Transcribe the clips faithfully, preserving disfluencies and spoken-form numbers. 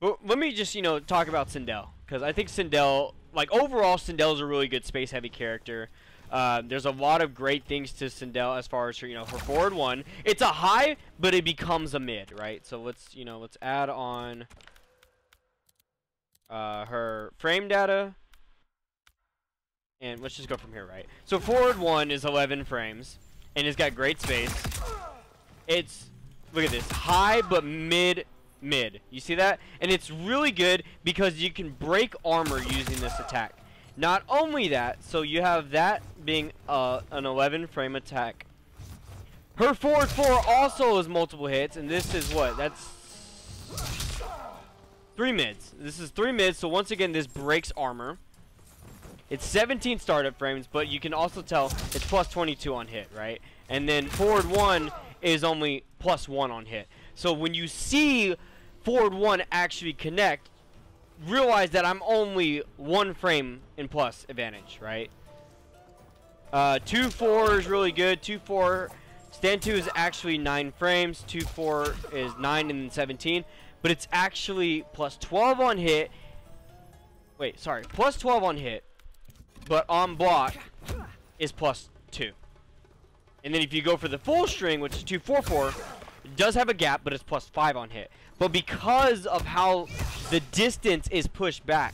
Well, let me just, you know, talk about Sindel. Because I think Sindel, like, overall, Sindel is a really good space-heavy character. Uh, there's a lot of great things to Sindel as far as, her, you know, her forward one. It's a high, but it becomes a mid, right? So let's, you know, let's add on uh, her frame data. And let's just go from here, right? So forward one is eleven frames, and it's got great space. It's, look at this, high, but mid, mid. You see that? And it's really good because you can break armor using this attack. Not only that, so you have that being uh, an eleven frame attack. Her forward four also is multiple hits, and this is what? That's three mids. This is three mids, so once again, this breaks armor. It's seventeen startup frames, but you can also tell it's plus twenty-two on hit, right? And then forward one is only plus one on hit. So when you see forward one actually connect, realize that I'm only one frame in plus advantage, right? Uh, two four is really good. two four, stand two is actually nine frames. two four is nine and then seventeen. But it's actually plus twelve on hit. Wait, sorry. Plus twelve on hit. But on block is plus two. And then if you go for the full string, which is two four four, it does have a gap, but it's plus five on hit. But because of how the distance is pushed back,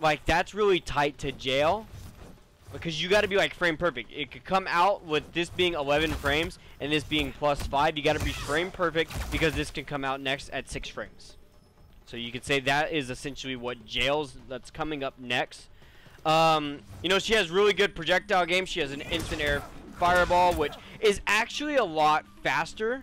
like, that's really tight to jail, because you got to be like frame perfect. It could come out with this being eleven frames and this being plus five. You got to be frame perfect because this can come out next at six frames. So you could say that is essentially what jails that's coming up next. Um, you know, she has really good projectile game. She has an instant air fireball, which is actually a lot faster.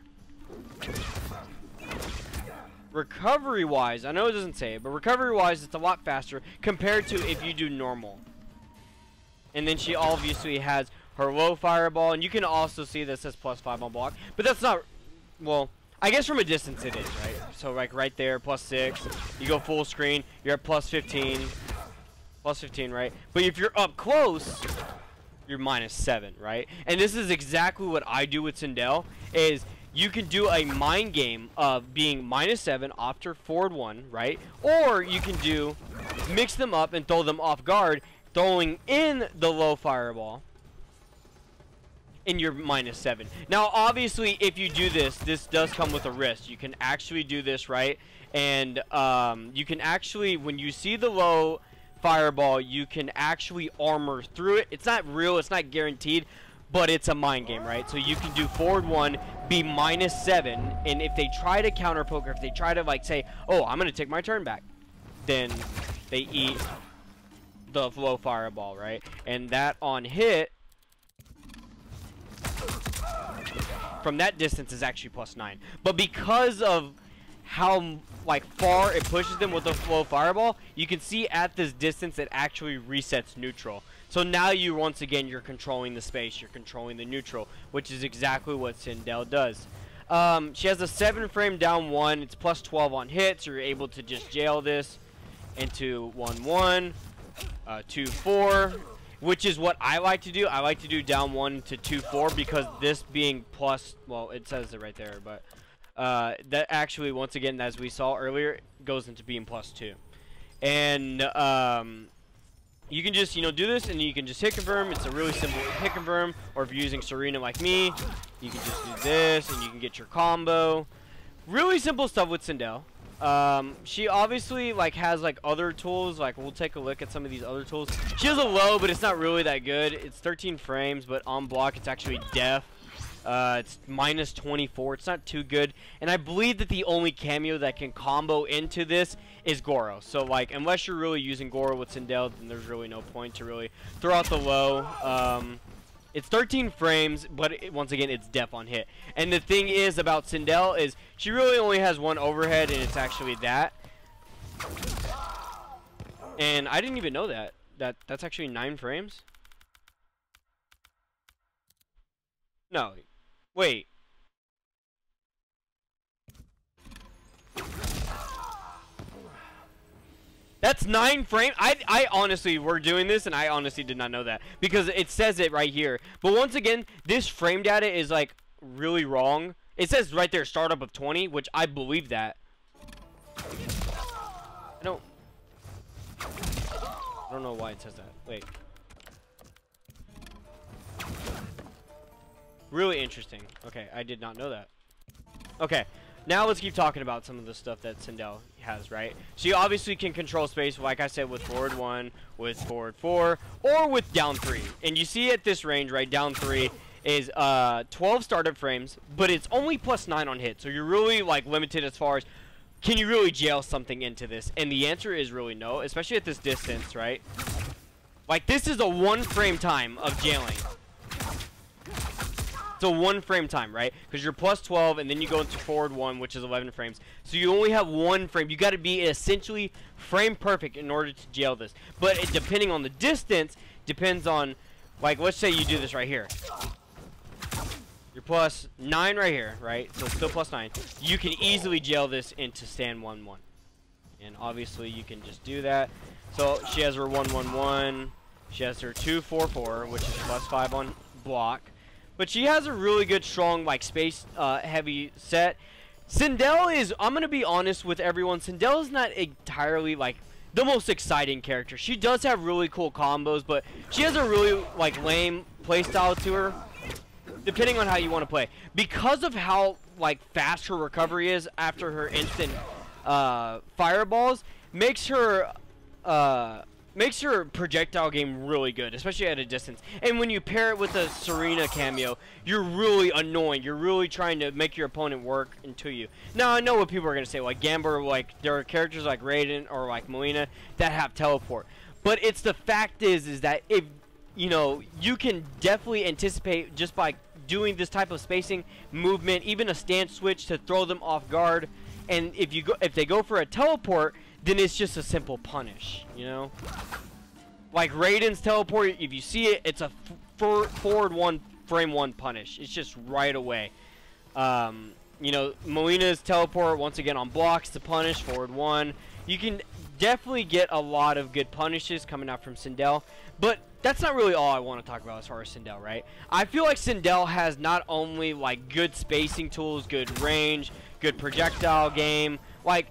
Recovery-wise, I know it doesn't say it, but recovery-wise, it's a lot faster compared to if you do normal. And then she obviously has her low fireball, and you can also see this says plus five on block, but that's not, well, I guess from a distance it is, right? So, like, right there, plus six. You go full screen, you're at plus fifteen. Plus fifteen, right? But if you're up close, you're minus seven, right? And this is exactly what I do with Sindel, is you can do a mind game of being minus seven after forward one, right? Or you can do mix them up and throw them off guard, throwing in the low fireball. And you're minus seven. Now, obviously, if you do this, this does come with a risk. You can actually do this, right? And um, you can actually, when you see the low fireball, you can actually armor through it. It's not real. It's not guaranteed. But it's a mind game, right? So you can do forward one, be minus seven. And if they try to counter poker, if they try to, like, say, oh, I'm going to take my turn back, then they eat the low fireball, right? And that on hit, from that distance is actually plus nine, but because of how, like, far it pushes them with the flow fireball, you can see at this distance it actually resets neutral. So now you, once again, you're controlling the space, you're controlling the neutral, which is exactly what Sindel does. Um, she has a seven frame down one. It's plus twelve on hits. So you're able to just jail this into one one, uh, two four. Which is what I like to do. I like to do down one to two four because this being plus, well, it says it right there, but uh, that actually, once again, as we saw earlier, goes into being plus two. And um, you can just, you know, do this and you can just hit confirm. It's a really simple hit confirm. Or if you're using Serena like me, you can just do this and you can get your combo. Really simple stuff with Sindel. Um, she obviously, like, has, like, other tools. Like, we'll take a look at some of these other tools. She has a low, but it's not really that good. It's thirteen frames, but on block, it's actually deaf. Uh, it's minus twenty-four. It's not too good. And I believe that the only cameo that can combo into this is Goro. So, like, unless you're really using Goro with Sindel, then there's really no point to really throw out the low. Um... It's thirteen frames, but it, once again, it's deaf on hit. And the thing is about Sindel is she really only has one overhead, and it's actually that. And I didn't even know that. That that's actually nine frames. No, wait. That's nine frames. I, I honestly, we're doing this, and I honestly did not know that because it says it right here. But once again, this frame data is, like, really wrong. It says right there startup of twenty, which I believe that. I don't I don't know why it says that. Wait. Really interesting. Okay, I did not know that. Okay, now let's keep talking about some of the stuff that Sindel has, right? So you obviously can control space, like I said, with forward one, with forward four, or with down three. And you see at this range, right, down three is uh, twelve startup frames, but it's only plus nine on hit. So you're really, like, limited as far as, can you really jail something into this? And the answer is really no, especially at this distance, right? Like, this is a one frame time of jailing. So one frame time, right? Because you're plus twelve, and then you go into forward one, which is eleven frames. So you only have one frame. You got to be essentially frame perfect in order to jail this. But it, depending on the distance, depends on, like, let's say you do this right here. You're plus nine right here, right? So it's still plus nine. You can easily jail this into stand one one, and obviously you can just do that. So she has her one one one. She has her two four four, which is plus five on block. But she has a really good, strong, like, space uh, heavy set. Sindel is, I'm going to be honest with everyone, Sindel is not entirely, like, the most exciting character. She does have really cool combos, but she has a really, like, lame playstyle to her, depending on how you want to play. Because of how, like, fast her recovery is after her instant uh, fireballs, makes her... Uh, makes her projectile game really good, especially at a distance. And when you pair it with a Serena cameo, you're really annoying. You're really trying to make your opponent work into you. Now, I know what people are going to say. Like, Gambler, like, there are characters like Raiden or like Mileena that have teleport. But it's the fact is, is that if, you know, you can definitely anticipate just by doing this type of spacing, movement, even a stance switch to throw them off guard. And if, you go, if they go for a teleport, then it's just a simple punish, you know? Like Raiden's teleport, if you see it, it's a f forward one, frame one punish. It's just right away. Um, you know, Milena's teleport, once again, on blocks to punish, forward one. You can definitely get a lot of good punishes coming out from Sindel, but that's not really all I want to talk about as far as Sindel, right? I feel like Sindel has not only, like, good spacing tools, good range, good projectile game, like,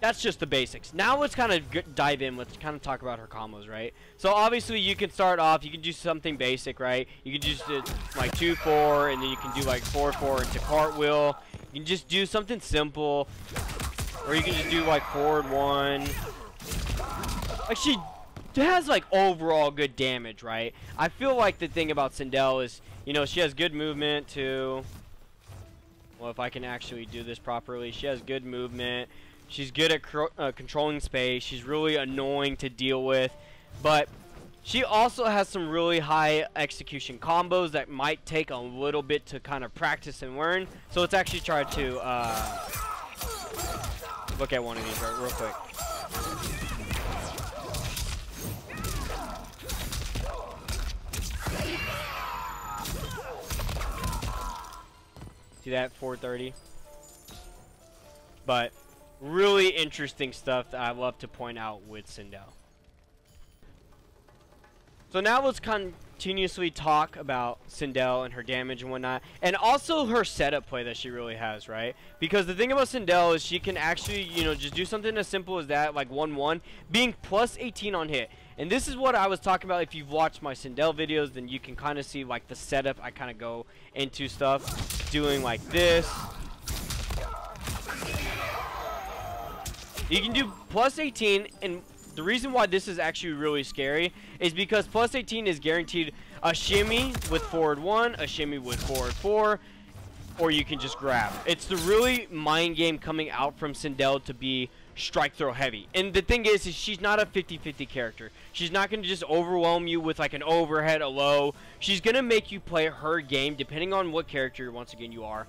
that's just the basics. Now let's kind of dive in. Let's kind of talk about her combos, right? So obviously you can start off. You can do something basic, right? You can just do like two four, and then you can do like four four into cartwheel. You can just do something simple. Or you can just do like forward one. Like she has like overall good damage, right? I feel like the thing about Sindel is, you know, she has good movement too. Well, if I can actually do this properly. She has good movement. She's good at uh, controlling space. She's really annoying to deal with. But she also has some really high execution combos that might take a little bit to kind of practice and learn. So let's actually try to uh, look at one of these right, real quick. See that? four thirty. But... really interesting stuff that I love to point out with Sindel. So now let's continuously talk about Sindel and her damage and whatnot. And also her setup play that she really has, right? Because the thing about Sindel is she can actually, you know, just do something as simple as that, like one one, being plus eighteen on hit. And this is what I was talking about. If you've watched my Sindel videos, then you can kind of see, like, the setup. I kind of go into stuff doing like this. You can do plus eighteen, and the reason why this is actually really scary is because plus eighteen is guaranteed a shimmy with forward one, a shimmy with forward four, or you can just grab. It's the really mind game coming out from Sindel to be strike throw heavy. And the thing is, is she's not a fifty fifty character. She's not going to just overwhelm you with like an overhead, a low. She's going to make you play her game depending on what character, once again, you are.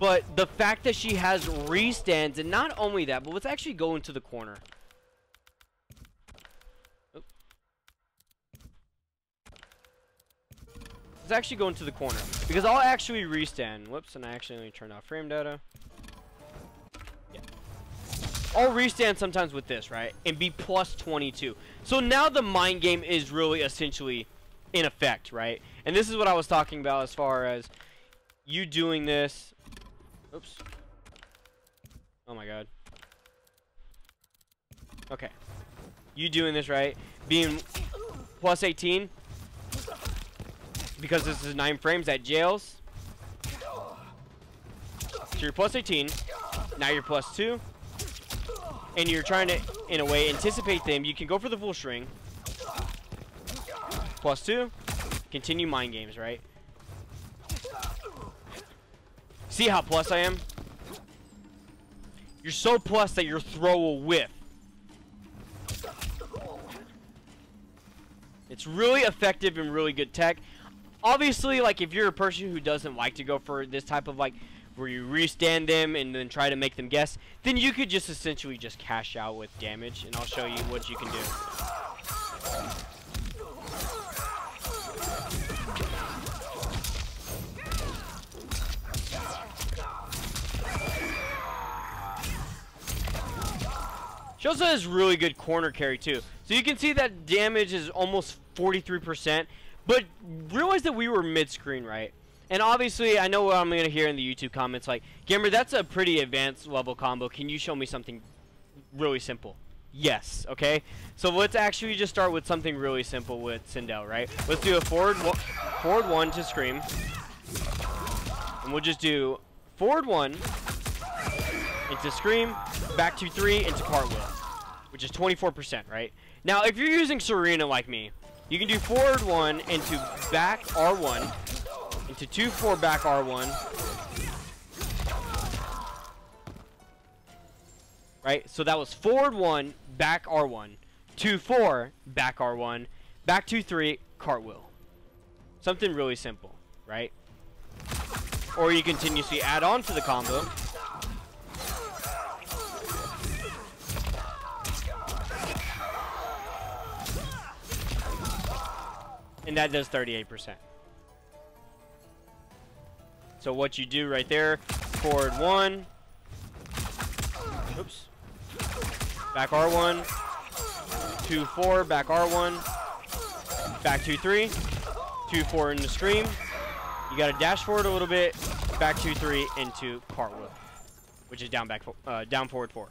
But the fact that she has re-stands, and not only that, but let's actually go into the corner. Oop. Let's actually go into the corner, because I'll actually re-stand. Whoops, and I accidentally turned off frame data. Yeah. I'll re-stand sometimes with this, right, and be plus twenty-two. So now the mind game is really essentially in effect, right? And this is what I was talking about as far as you doing this. Oops. Oh my god. Okay. You doing this right. Being plus eighteen. Because this is nine frames, that jails. So you're plus eighteen. Now you're plus two. And you're trying to, in a way, anticipate them. You can go for the full string. Plus two. Continue mind games, right? See how plus I am? You're so plus that your throw will whiff. It's really effective and really good tech. Obviously, like, if you're a person who doesn't like to go for this type of, like, where you restand them and then try to make them guess, then you could just essentially just cash out with damage, and I'll show you what you can do. She also has really good corner carry too. So you can see that damage is almost forty-three percent, but realize that we were mid-screen, right? And obviously, I know what I'm going to hear in the YouTube comments, like, Gamer, that's a pretty advanced level combo. Can you show me something really simple? Yes, okay? So let's actually just start with something really simple with Sindel, right? Let's do a forward, one, forward one to scream. And we'll just do forward one into scream, back to three into cartwheel, which is twenty-four percent, right? Now, if you're using Serena like me, you can do forward one into back R one, into two, four, back R one. Right? So that was forward one, back R one, two, four, back R one, back two, three, cartwheel. Something really simple, right? Or you continuously add on to the combo. And that does thirty-eight percent. So what you do right there, forward one, oops, back R one, two, four, back R one, back two, three, two, four into scream. You got to dash forward a little bit, back two, three into cartwheel, which is down back, uh, down forward four.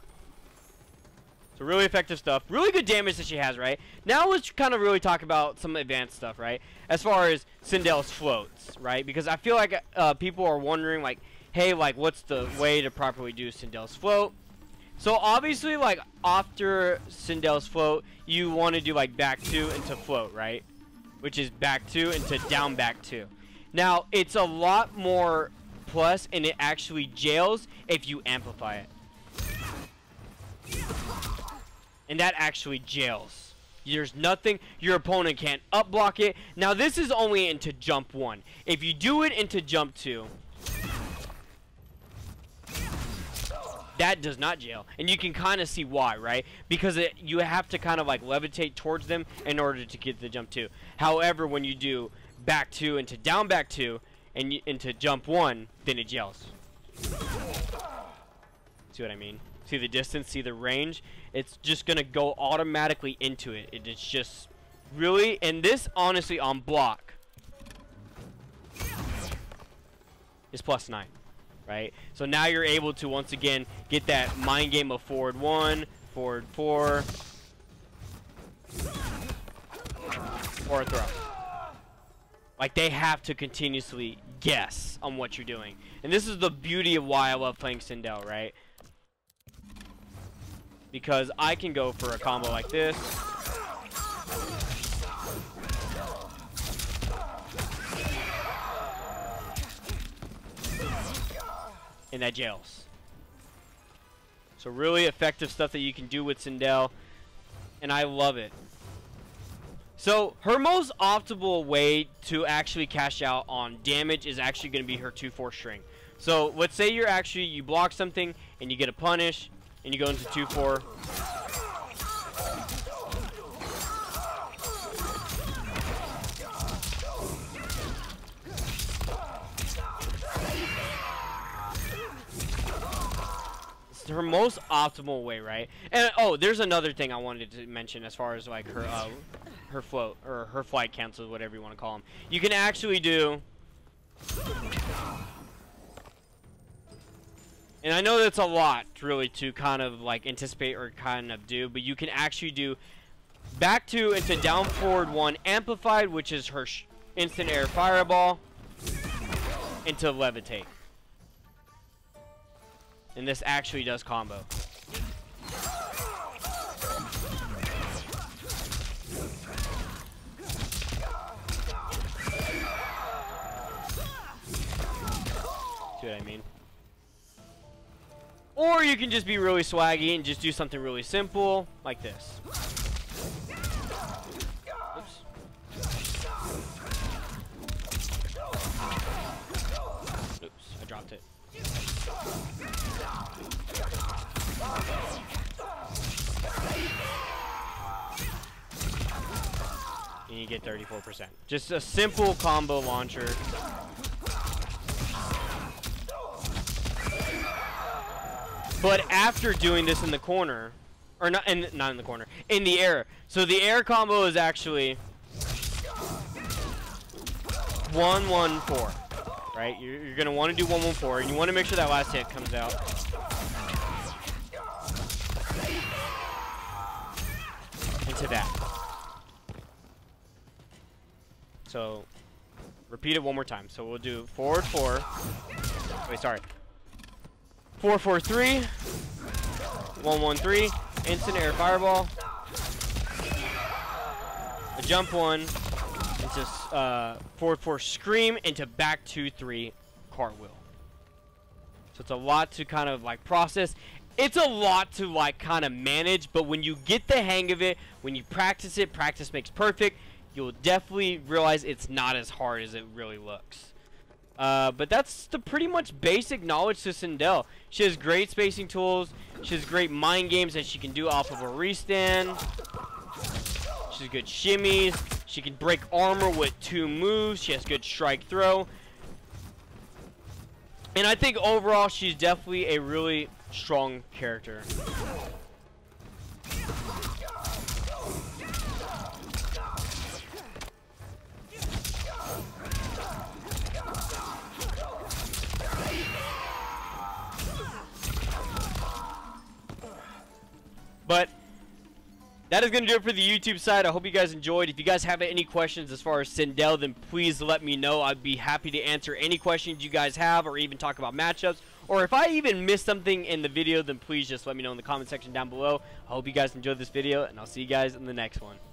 Really effective stuff. Really good damage that she has, right? Now let's kind of really talk about some advanced stuff, right? As far as Sindel's floats, right? Because I feel like uh, people are wondering, like, hey, like, what's the way to properly do Sindel's float? So obviously, like, after Sindel's float, you want to do, like, back two into float, right? Which is back two into down back two. Now, it's a lot more plus, and it actually jails if you amplify it. And that actually jails. There's nothing. Your opponent can't up block it. Now this is only into jump one. If you do it into jump two, that does not jail. And you can kind of see why, right? Because it, you have to kind of like levitate towards them in order to get the jump two. However, when you do back two into down back two and you, into jump one, then it jails. See what I mean? See the distance, see the range. It's just gonna go automatically into it. it it's just really, and this honestly on block is plus nine, right? So now you're able to once again get that mind game of forward one, forward four, or a throw. Like they have to continuously guess on what you're doing, and this is the beauty of why I love playing Sindel, right? Because I can go for a combo like this. And that jails. So really effective stuff that you can do with Sindel. And I love it. So her most optimal way to actually cash out on damage is actually going to be her two four string. So let's say you're actually, you block something and you get a punish. And you go into two four. It's her most optimal way, right? And oh, there's another thing I wanted to mention as far as like her uh, her float or her flight cancels, whatever you want to call them. You can actually do And I know that's a lot, really, to kind of like anticipate or kind of do, but you can actually do back two into down forward one amplified, which is her sh instant air fireball, into levitate. And this actually does combo. See what I mean? Or you can just be really swaggy and just do something really simple like this. Oops. Oops, I dropped it. And you get thirty-four percent. Just a simple combo launcher. But after doing this in the corner, or not in, not in the corner, in the air. So the air combo is actually one one four, right? You're, you're gonna wanna do one one four, and you wanna make sure that last hit comes out. Into that. So, repeat it one more time. So we'll do forward four, wait, sorry. Four four three, one one three, instant air fireball, a jump one, into uh, four four scream into back two three cartwheel. So it's a lot to kind of like process. It's a lot to like kind of manage, but when you get the hang of it, when you practice it, practice makes perfect. You'll definitely realize it's not as hard as it really looks. Uh, but that's the pretty much basic knowledge to Sindel. She has great spacing tools. She has great mind games that she can do off of a restand. She's good shimmies. She can break armor with two moves. She has good strike throw. And I think overall she's definitely a really strong character. But that is going to do it for the YouTube side. I hope you guys enjoyed. If you guys have any questions as far as Sindel, then please let me know. I'd be happy to answer any questions you guys have, or even talk about matchups. Or if I even missed something in the video, then please just let me know in the comment section down below. I hope you guys enjoyed this video, and I'll see you guys in the next one.